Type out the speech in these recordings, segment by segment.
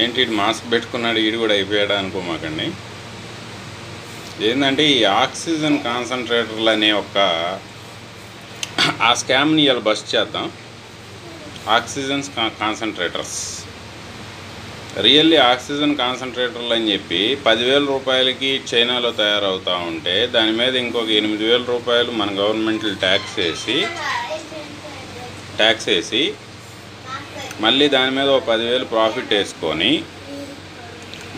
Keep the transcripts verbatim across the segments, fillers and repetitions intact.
ఏంటి మాస్క్ పెట్టుకున్నాడు వీడు కూడా అయిపోయాడు అనుకోమాకండి. ఏంటంటే ఈ ఆక్సిజన్ కాన్సన్ట్రేటర్లు అనే ఒక ఆ స్కామ్ని ఇలా బస్ట్ చేద్దాం. ఆక్సిజన్ కాన్సన్ట్రేటర్స్ రియల్లీ ఆక్సిజన్ కాన్సన్ట్రేటర్లు అని చెప్పి పదివేల రూపాయలకి చైనాలో తయారవుతూ ఉంటే దాని మీద ఇంకొక ఎనిమిది వేల రూపాయలు మన గవర్నమెంట్ ట్యాక్స్ వేసి ట్యాక్స్ వేసి మళ్ళీ దాని మీద ఒక పదివేలు ప్రాఫిట్ వేసుకొని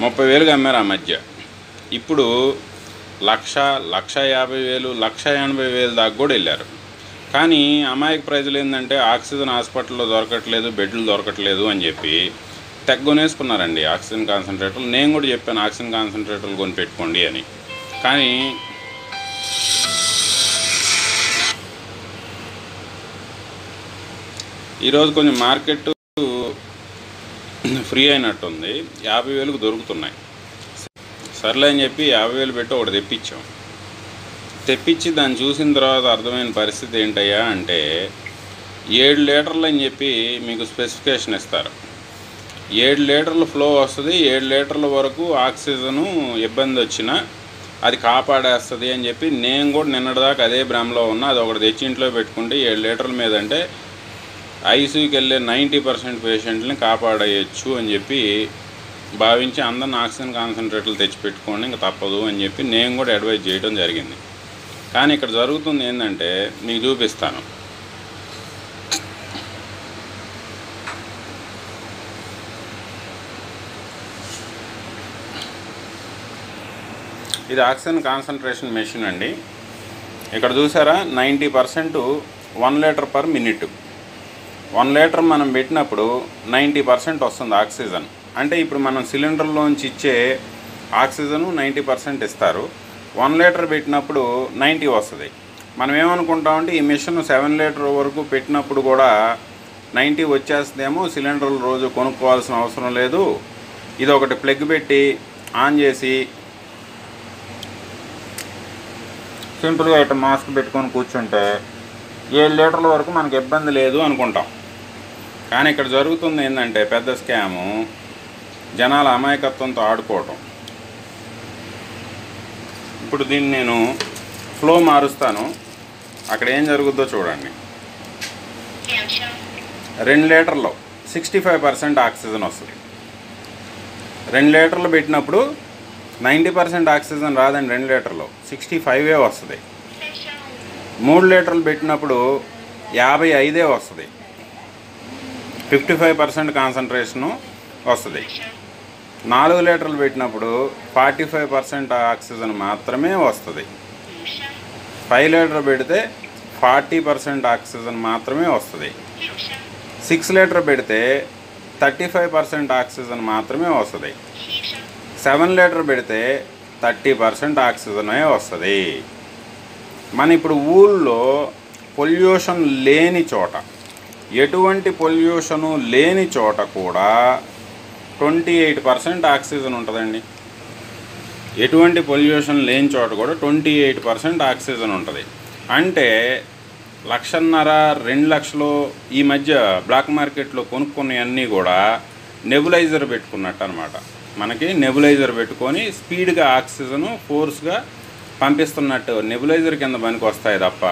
ముప్పై వేలుగా అమ్మారు ఆ మధ్య. ఇప్పుడు లక్ష లక్ష యాభై వేలు లక్ష ఎనభై వేలు దాకా కూడా వెళ్ళారు. కానీ అమాయక ప్రైజులు ఏంటంటే ఆక్సిజన్ హాస్పిటల్లో దొరకట్లేదు, బెడ్లు దొరకట్లేదు అని చెప్పి తగ్గొనేసుకున్నారండి ఆక్సిజన్ కాన్సన్ట్రేటర్లు. నేను కూడా చెప్పాను ఆక్సిజన్ కాన్సన్ట్రేటర్లు కొని పెట్టుకోండి అని. కానీ ఈరోజు కొంచెం మార్కెట్ ఫ్రీ అయినట్టుంది, యాభై వేలకు దొరుకుతున్నాయి. సర్లే అని చెప్పి యాభై వేలు పెట్టి ఒకటి తెప్పించాం. తెప్పించి దాన్ని చూసిన తర్వాత అర్థమైన పరిస్థితి ఏంటయ్యా అంటే ఏడు లీటర్లు అని చెప్పి మీకు స్పెసిఫికేషన్ ఇస్తారు. ఏడు లీటర్ల ఫ్లో వస్తుంది, ఏడు లీటర్ల వరకు ఆక్సిజను ఇబ్బంది వచ్చినా అది కాపాడేస్తుంది అని చెప్పి నేను కూడా నిన్నటిదాకా అదే భ్రమలో ఉన్నా. అది ఒకటి తెచ్చి ఇంట్లో పెట్టుకుంటే ఏడు లీటర్ల మీద అంటే ఐసీయూకి వెళ్ళే నైంటీ పర్సెంట్ పేషెంట్ని కాపాడేయచ్చు అని చెప్పి భావించి అందరిని ఆక్సిజన్ కాన్సన్ట్రేటర్లు తెచ్చిపెట్టుకోండి ఇంకా తప్పదు అని చెప్పి నేను కూడా అడ్వైజ్ చేయడం జరిగింది. కానీ ఇక్కడ జరుగుతుంది ఏంటంటే మీకు చూపిస్తాను. ఇది ఆక్సిజన్ కాన్సన్ట్రేషన్ మెషిన్ అండి. ఇక్కడ చూసారా ninety percent one litre per minute. One litre మనం పెట్టినప్పుడు నైంటీ పర్సెంట్ వస్తుంది ఆక్సిజన్. అంటే ఇప్పుడు మనం సిలిండర్లోంచి ఇచ్చే ఆక్సిజను నైంటీ పర్సెంట్ ఇస్తారు. వన్ లీటర్ పెట్టినప్పుడు నైంటీ వస్తుంది. మనం ఏమనుకుంటామంటే ఈ మిషన్ సెవెన్ లీటర్ వరకు పెట్టినప్పుడు కూడా నైంటీ వచ్చేస్తుందేమో, సిలిండర్లు రోజు కొనుక్కోవాల్సిన అవసరం లేదు, ఇది ఒకటి ప్లగ్ పెట్టి ఆన్ చేసి సింపుల్గా ఇట్లా మాస్క్ పెట్టుకొని కూర్చుంటే ఏడు లీటర్ల వరకు మనకు ఇబ్బంది లేదు అనుకుంటాం. కానీ ఇక్కడ జరుగుతుంది ఏంటంటే పెద్ద స్కాము, జనాల అమాయకత్వంతో ఆడుకోవటం. ఇప్పుడు దీన్ని నేను ఫ్లో మారుస్తాను, అక్కడ ఏం జరుగుద్దో చూడండి. రెండు లీటర్లో సిక్స్టీ ఫైవ్ పర్సెంట్ ఆక్సిజన్ వస్తుంది. రెండు లీటర్లు పెట్టినప్పుడు నైంటీ పర్సెంట్ ఆక్సిజన్ రాదండి, రెండు లీటర్లో సిక్స్టీ ఫైవే వస్తుంది. మూడు లీటర్లు పెట్టినప్పుడు యాభై ఐదే వస్తుంది, ఫిఫ్టీ ఫైవ్ పర్సెంట్ కాన్సన్ట్రేషను వస్తుంది. నాలుగు లీటర్లు పెట్టినప్పుడు ఫార్టీ ఫైవ్ పర్సెంట్ ఆక్సిజన్ మాత్రమే వస్తుంది. ఫైవ్ లీటర్ పెడితే ఫార్టీ పర్సెంట్ ఆక్సిజన్ మాత్రమే వస్తుంది. సిక్స్ లీటర్ పెడితే థర్టీ ఫైవ్ పర్సెంట్ ఆక్సిజన్ మాత్రమే వస్తుంది. సెవెన్ లీటర్ పెడితే థర్టీ పర్సెంట్ ఆక్సిజనే వస్తుంది. మన ఇప్పుడు ఊళ్ళో పొల్యూషన్ లేని చోట, ఎటువంటి పొల్యూషను లేని చోట కూడా ట్వంటీ ఎయిట్ పర్సెంట్ ఆక్సిజన్ ఉంటుందండి. ఎటువంటి పొల్యూషన్ లేని చోట కూడా ట్వంటీ ఎయిట్ పర్సెంట్ ఆక్సిజన్ ఉంటుంది. అంటే లక్షన్నర రెండు లక్షలు ఈ మధ్య బ్లాక్ మార్కెట్లో కొనుక్కునేవన్నీ కూడా నెబులైజర్ పెట్టుకున్నట్టు అనమాట. మనకి నెబులైజర్ పెట్టుకొని స్పీడ్గా ఆక్సిజను ఫోర్స్గా పంపిస్తున్నట్టు నెబులైజర్ కింద పనికి వస్తాయి తప్ప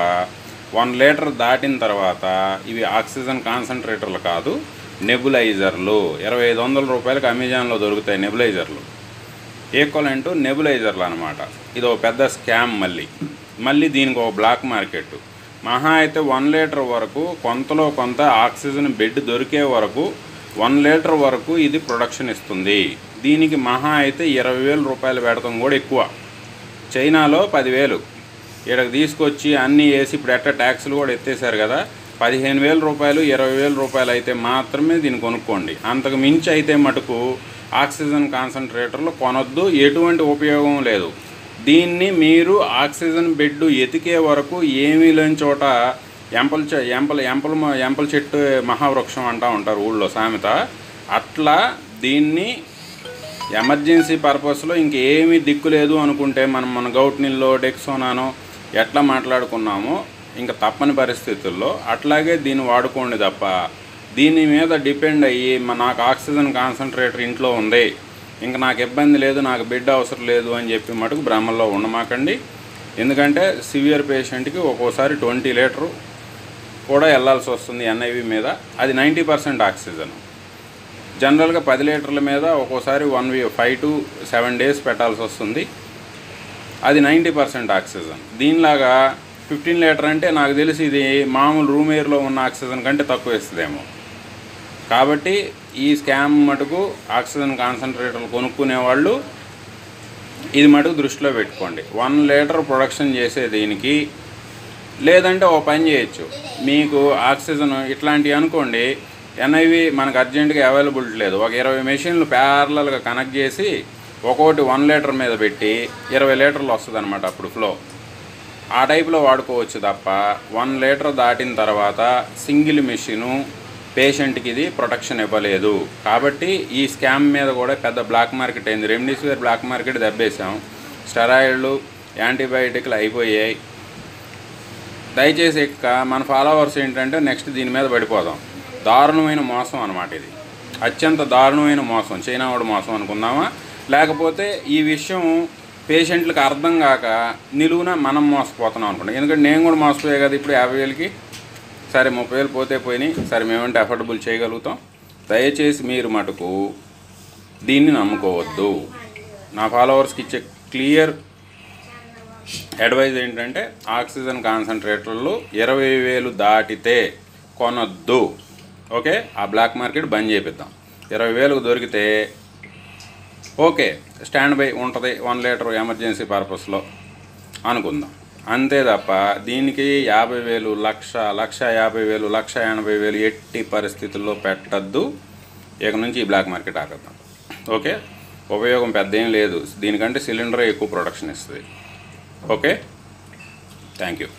వన్ లీటర్ దాటిన తర్వాత ఇవి ఆక్సిజన్ కాన్సన్ట్రేటర్లు కాదు, నెబులైజర్లు. ఇరవై ఐదు వందల రూపాయలకు అమెజాన్లో దొరుకుతాయి నెబులైజర్లు, ఈక్వలెంట్ నెబులైజర్లు అనమాట. ఇది ఒక పెద్ద స్కామ్. మళ్ళీ మళ్ళీ దీనికి ఒక బ్లాక్ మార్కెట్. మహా అయితే వన్ లీటర్ వరకు కొంతలో కొంత ఆక్సిజన్ బెడ్ దొరికే వరకు వన్ లీటర్ వరకు ఇది ప్రొడక్షన్ ఇస్తుంది. దీనికి మహా అయితే ఇరవై వేల రూపాయలు పెడతాం కూడా ఎక్కువ. చైనాలో పదివేలు, ఇక్కడికి తీసుకొచ్చి అన్నీ వేసి ఇప్పుడు ఎట్ట ట్యాక్సులు కూడా ఎత్తేసారు కదా, పదిహేను వేల రూపాయలు ఇరవై వేల రూపాయలు అయితే మాత్రమే దీన్ని కొనుక్కోండి. అంతకు మించి అయితే మటుకు ఆక్సిజన్ కాన్సన్ట్రేటర్లు కొనొద్దు, ఎటువంటి ఉపయోగం లేదు. దీన్ని మీరు ఆక్సిజన్ బెడ్ ఎతికే వరకు ఏమీ లేని చోట ఎంపల్ ఎంపల్ ఎంపల్ ఎంపల్ చెట్టు మహావృక్షం అంటూ ఉంటారు ఊళ్ళో సామెత, అట్లా దీన్ని ఎమర్జెన్సీ పర్పస్లో ఇంకేమీ దిక్కు లేదు అనుకుంటే మనం మన గౌట్ నీళ్ళో డెక్సోనానో ఎట్లా మాట్లాడుకున్నామో ఇంకా తప్పని పరిస్థితుల్లో అట్లాగే దీన్ని వాడుకోండి తప్ప దీని మీద డిపెండ్ అయ్యి నాకు ఆక్సిజన్ కాన్సంట్రేటర్ ఇంట్లో ఉంది, ఇంక నాకు ఇబ్బంది లేదు, నాకు బెడ్ అవసరం లేదు అని చెప్పి మటుకు బ్రాహ్మణలో ఉండమాకండి. ఎందుకంటే సివియర్ పేషెంట్కి ఒక్కోసారి ట్వంటీ లీటరు కూడా వెళ్ళాల్సి వస్తుంది ఎన్ఐవి మీద. అది నైంటీ పర్సెంట్ ఆక్సిజన్. జనరల్గా పది లీటర్ల మీద ఒక్కోసారి వన్ వీ ఫైవ్ టు సెవెన్ డేస్ పెట్టాల్సి వస్తుంది. అది నైంటీ పర్సెంట్ ఆక్సిజన్. దీనిలాగా ఫిఫ్టీన్ లీటర్ అంటే నాకు తెలిసి ఇది మామూలు రూమ్ ఎయిర్లో ఉన్న ఆక్సిజన్ కంటే తక్కువ ఇస్తుందేమో. కాబట్టి ఈ స్కామ్ మటుకు ఆక్సిజన్ కాన్సన్ట్రేటర్లు కొనుక్కునేవాళ్ళు ఇది మటుకు దృష్టిలో పెట్టుకోండి. వన్ లీటర్ ప్రొడక్షన్ చేసే దీనికి లేదంటే ఓ పని చేయొచ్చు. మీకు ఆక్సిజన్ ఇట్లాంటివి అనుకోండి, ఎన్ఐవి మనకు అర్జెంటుగా అవైలబుల్ లేదు, ఒక ఇరవై మెషిన్లు ప్యారలల్గా కనెక్ట్ చేసి ఒక్కొక్కటి వన్ లీటర్ మీద పెట్టి ఇరవై లీటర్లు వస్తుంది అనమాట. అప్పుడు ఫ్లో ఆ టైప్లో వాడుకోవచ్చు తప్ప వన్ లీటర్ దాటిన తర్వాత సింగిల్ మెషిను పేషెంట్కి ఇది ప్రొటెక్షన్ ఇవ్వలేదు. కాబట్టి ఈ స్కామ్ మీద కూడా పెద్ద బ్లాక్ మార్కెట్ అయింది. రెమ్డెసివిర్ బ్లాక్ మార్కెట్ దెబ్బేసాం, స్టెరాయిడ్లు యాంటీబయాటిక్లు అయిపోయాయి. దయచేసి ఇక మన ఫాలోవర్స్ ఏంటంటే నెక్స్ట్ దీని మీద పడిపోదాం. దారుణమైన మోసం అనమాట ఇది, అత్యంత దారుణమైన మోసం, చైనా వాడు మోసం అనుకుందామా, లేకపోతే ఈ విషయం పేషెంట్లకు అర్థం కాక నిలువున మనం మోసపోతున్నాం అనుకుంటాం. ఎందుకంటే నేను కూడా మోసపోయా కదా, ఇప్పుడు యాభై వేలకి సరే ముప్పై వేలు పోతే పోయినాయి, సరే మేమంటే అఫోర్డబుల్ చేయగలుగుతాం. దయచేసి మీరు మటుకు దీన్ని నమ్ముకోవద్దు. నా ఫాలోవర్స్కి ఇచ్చే క్లియర్ అడ్వైజ్ ఏంటంటే ఆక్సిజన్ కాన్సన్ట్రేటర్లు ఇరవై వేలు దాటితే కొనొద్దు. ఓకే, ఆ బ్లాక్ మార్కెట్ బంద్ చేపిద్దాం. ఇరవై వేలకు దొరికితే ఓకే స్టాండ్ బై ఉంటుంది వన్ లీటర్ ఎమర్జెన్సీ పర్పస్లో అనుకుందాం, అంతే తప్ప దీనికి యాభై వేలు లక్ష లక్ష యాభై వేలు లక్ష ఎనభై వేలు ఎట్టి పరిస్థితుల్లో పెట్టద్దు. ఇక నుంచి ఈ బ్లాక్ మార్కెట్ ఆగద్దాం. ఓకే, ఉపయోగం పెద్ద ఏం లేదు, దీనికంటే సిలిండర్ ఎక్కువ ప్రొడక్షన్ ఇస్తుంది. Okay, thank you.